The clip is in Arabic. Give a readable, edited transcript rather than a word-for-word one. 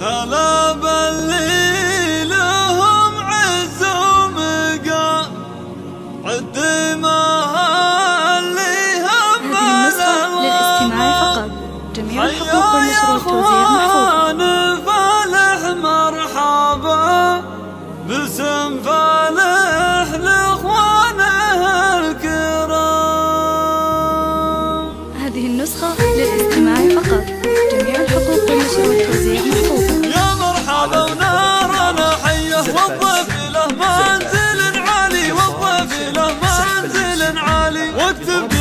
هلا باللي لهم عز ومقام عد ما ليهم بالنسبة للاستماع فقط. جميع الحقوق والمشروع توزيع محفوظ. فالح مرحبا باسم فالح لإخوانه الكرام. هذه النسخة للاستماع فقط. جميع الحقوق والمشروع توزيع محفوظ. وقف له منزل عالي واكتب